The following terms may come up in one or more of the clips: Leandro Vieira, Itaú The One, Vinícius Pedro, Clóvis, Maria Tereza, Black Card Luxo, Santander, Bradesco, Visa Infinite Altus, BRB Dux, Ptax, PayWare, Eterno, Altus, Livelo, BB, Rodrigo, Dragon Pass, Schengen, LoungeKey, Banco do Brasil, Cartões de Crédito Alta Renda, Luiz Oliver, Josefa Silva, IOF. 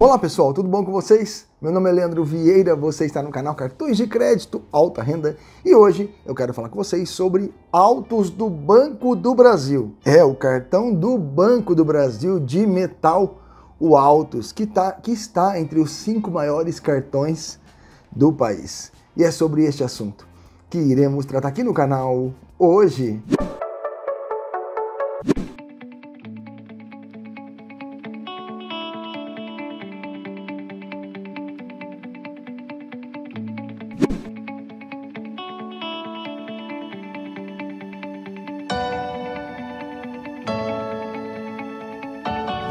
Olá pessoal, tudo bom com vocês? Meu nome é Leandro Vieira, você está no canal Cartões de Crédito Alta Renda e hoje eu quero falar com vocês sobre Altus do Banco do Brasil. É o cartão do Banco do Brasil de metal, o Altus, que está entre os 5 maiores cartões do país. E é sobre este assunto que iremos tratar aqui no canal hoje.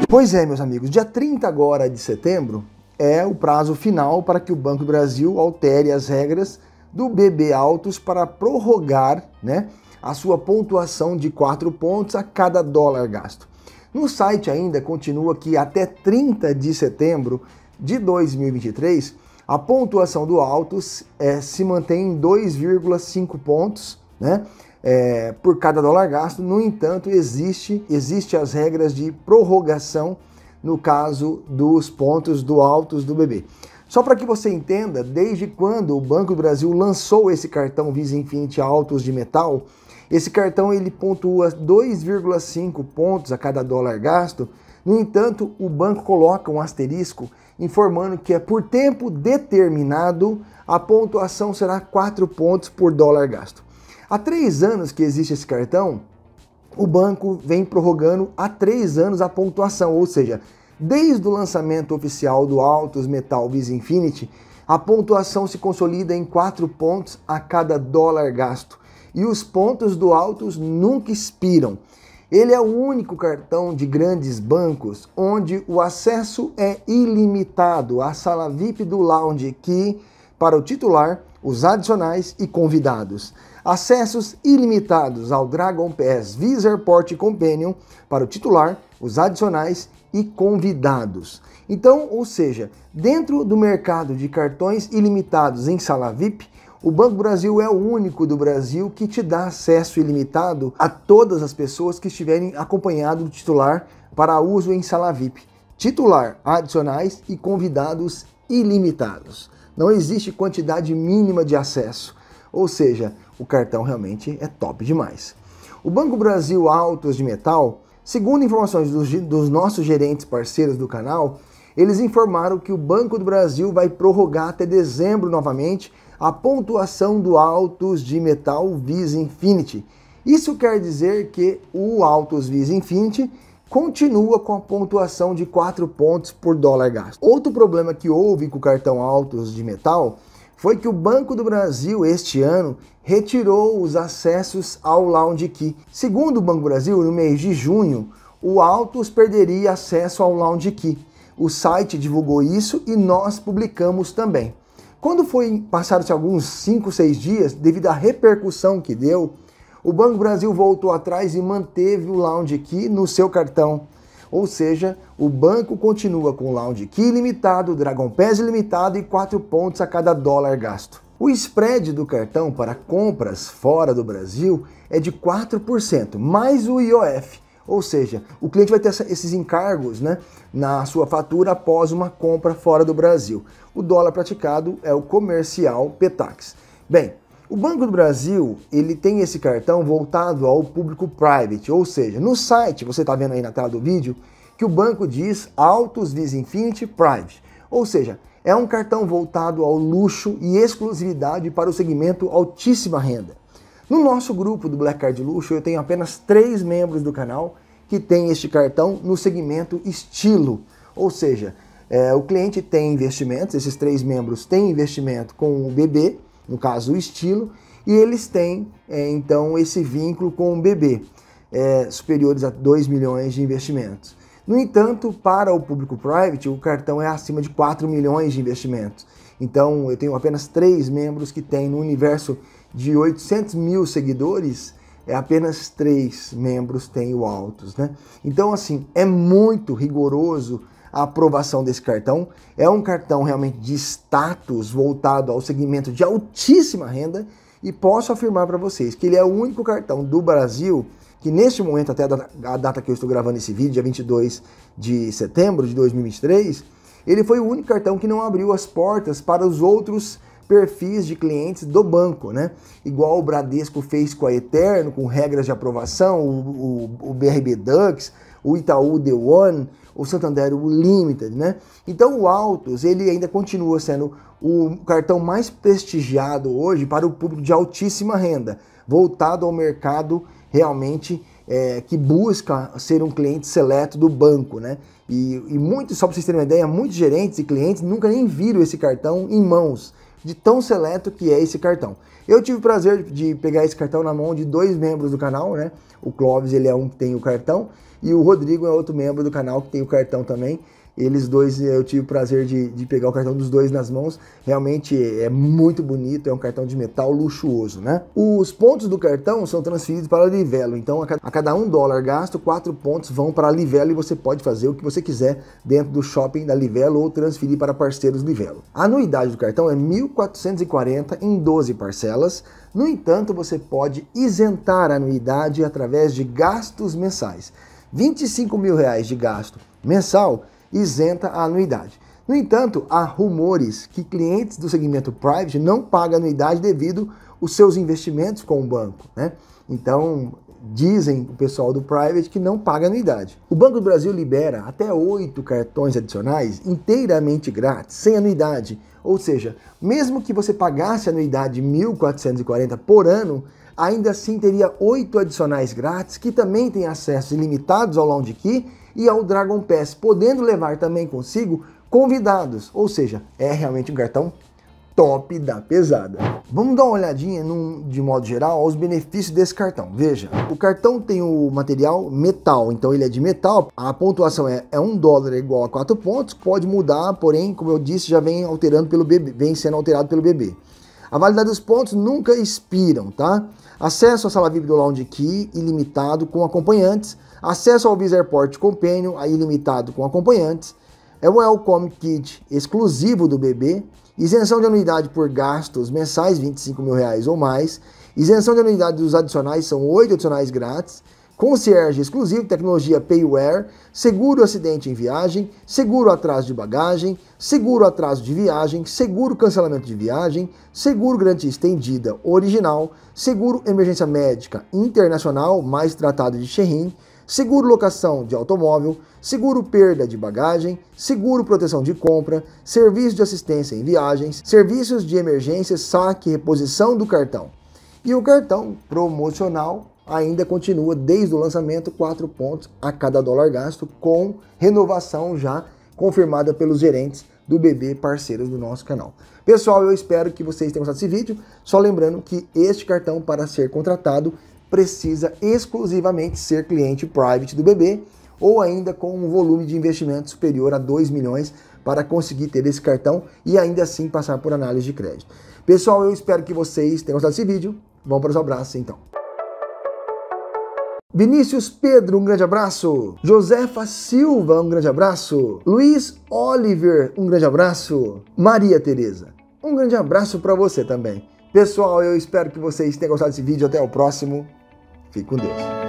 Pois é, meus amigos, dia 30 agora de setembro é o prazo final para que o Banco do Brasil altere as regras do BB Altus para prorrogar, né, a sua pontuação de 4 pontos a cada dólar gasto. No site ainda continua que até 30 de setembro de 2023, a pontuação do Altus se mantém em 2,5 pontos, né? Por cada dólar gasto. No entanto, existe as regras de prorrogação no caso dos pontos do Altus do BB. Só para que você entenda, desde quando o Banco do Brasil lançou esse cartão Visa Infinite Altus de metal, esse cartão ele pontua 2,5 pontos a cada dólar gasto. No entanto, o banco coloca um asterisco informando que é por tempo determinado, a pontuação será 4 pontos por dólar gasto. Há 3 anos que existe esse cartão, o banco vem prorrogando há 3 anos a pontuação, ou seja, desde o lançamento oficial do Altus Metal Visa Infinite, a pontuação se consolida em 4 pontos a cada dólar gasto e os pontos do Altus nunca expiram. Ele é o único cartão de grandes bancos onde o acesso é ilimitado à sala VIP do LoungeKey para o titular, os adicionais e convidados. Acessos ilimitados ao Dragon Pass Visa Airport Companion para o titular, os adicionais e convidados. Então, ou seja, dentro do mercado de cartões ilimitados em sala VIP, o Banco do Brasil é o único do Brasil que te dá acesso ilimitado a todas as pessoas que estiverem acompanhado do titular para uso em sala VIP. Titular, adicionais e convidados ilimitados. Não existe quantidade mínima de acesso, ou seja, o cartão realmente é top demais. O Banco Brasil Altus de metal, segundo informações dos nossos gerentes parceiros do canal, eles informaram que o Banco do Brasil vai prorrogar até dezembro novamente a pontuação do Altus de metal Visa Infinite. Isso quer dizer que o Altus Visa Infinite continua com a pontuação de 4 pontos por dólar gasto. Outro problema que houve com o cartão Altus de metal foi que o Banco do Brasil, este ano, retirou os acessos ao LoungeKey. Segundo o Banco do Brasil, no mês de junho, o Altus perderia acesso ao LoungeKey. O site divulgou isso e nós publicamos também. Quando passaram-se alguns 5, 6 dias, devido à repercussão que deu, o Banco do Brasil voltou atrás e manteve o LoungeKey no seu cartão. Ou seja, o banco continua com o LoungeKey limitado, Dragon Pass limitado e 4 pontos a cada dólar gasto. O spread do cartão para compras fora do Brasil é de 4%, mais o IOF. Ou seja, o cliente vai ter esses encargos, né, na sua fatura após uma compra fora do Brasil. O dólar praticado é o comercial Ptax. Bem, o Banco do Brasil ele tem esse cartão voltado ao público private, ou seja, no site, você está vendo aí na tela do vídeo, que o banco diz Altus Visa Infinite Private, ou seja, é um cartão voltado ao luxo e exclusividade para o segmento altíssima renda. No nosso grupo do Black Card Luxo, eu tenho apenas 3 membros do canal que tem este cartão no segmento estilo, ou seja, o cliente tem investimentos, esses 3 membros têm investimento com o BB, no caso o estilo, e eles têm então esse vínculo com o BB, superiores a 2 milhões de investimentos. No entanto, para o público private, o cartão é acima de 4 milhões de investimentos. Então eu tenho apenas 3 membros que têm no universo de 800 mil seguidores, apenas 3 membros têm o Altus, né? Então assim, é muito rigoroso a aprovação desse cartão. É um cartão realmente de status voltado ao segmento de altíssima renda e posso afirmar para vocês que ele é o único cartão do Brasil que neste momento, até a data que eu estou gravando esse vídeo, dia 22 de setembro de 2023, Ele foi o único cartão que não abriu as portas para os outros perfis de clientes do banco, né? Igual o Bradesco fez com a Eterno, com regras de aprovação, o BRB Dux, o Itaú The One, o Santander Unlimited, né? Então o Altus, ele ainda continua sendo o cartão mais prestigiado hoje para o público de altíssima renda, voltado ao mercado realmente que busca ser um cliente seleto do banco, né? E muitos, só para vocês terem uma ideia, muitos gerentes e clientes nunca nem viram esse cartão em mãos, de tão seleto que é esse cartão. Eu tive o prazer de pegar esse cartão na mão de dois membros do canal, né? O Clóvis, ele é um que tem o cartão, e o Rodrigo é outro membro do canal que tem o cartão também. Eles dois, eu tive o prazer de pegar o cartão dos dois nas mãos. Realmente é muito bonito, é um cartão de metal luxuoso, né? Os pontos do cartão são transferidos para a Livelo. Então, a cada $1 gasto, 4 pontos vão para a Livelo e você pode fazer o que você quiser dentro do shopping da Livelo ou transferir para parceiros Livelo. A anuidade do cartão é R$ 1.440 em 12 parcelas. No entanto, você pode isentar a anuidade através de gastos mensais. R$ 25.000 de gasto mensal isenta a anuidade. No entanto, há rumores que clientes do segmento private não pagam anuidade devido aos seus investimentos com o banco, né? Então, dizem o pessoal do private que não paga anuidade. O Banco do Brasil libera até 8 cartões adicionais inteiramente grátis, sem anuidade. Ou seja, mesmo que você pagasse a anuidade de R$ 1.440 por ano, ainda assim teria 8 adicionais grátis que também têm acessos ilimitados ao LoungeKey e ao Dragon Pass, podendo levar também consigo convidados. Ou seja, é realmente um cartão top da pesada. Vamos dar uma olhadinha, de modo geral, aos benefícios desse cartão. Veja, o cartão tem o material metal, então ele é de metal. A pontuação é $1 igual a 4 pontos, pode mudar, porém, como eu disse, já vem sendo alterado pelo BB. A validade dos pontos nunca expiram, tá? Acesso à sala VIP do LoungeKey ilimitado com acompanhantes, acesso ao Visa Airport Companion ilimitado com acompanhantes, é o Welcome Kit exclusivo do BB, isenção de anuidade por gastos mensais, R$ 25.000 ou mais, isenção de anuidade dos adicionais, são 8 adicionais grátis, concierge exclusivo, tecnologia PayWare, seguro acidente em viagem, seguro atraso de bagagem, seguro atraso de viagem, seguro cancelamento de viagem, seguro garantia estendida original, seguro emergência médica internacional, mais tratado de Schengen, seguro locação de automóvel, seguro perda de bagagem, seguro proteção de compra, serviço de assistência em viagens, serviços de emergência, saque e reposição do cartão. E o cartão promocional ainda continua desde o lançamento, 4 pontos a cada dólar gasto, com renovação já confirmada pelos gerentes do BB, parceiros do nosso canal. Pessoal, eu espero que vocês tenham gostado desse vídeo, só lembrando que este cartão, para ser contratado, precisa exclusivamente ser cliente private do BB ou ainda com um volume de investimento superior a 2 milhões para conseguir ter esse cartão e ainda assim passar por análise de crédito. Pessoal, eu espero que vocês tenham gostado desse vídeo, vamos para os abraços então. Vinícius Pedro, um grande abraço. Josefa Silva, um grande abraço. Luiz Oliver, um grande abraço. Maria Tereza, um grande abraço para você também. Pessoal, eu espero que vocês tenham gostado desse vídeo. Até o próximo. Fique com Deus.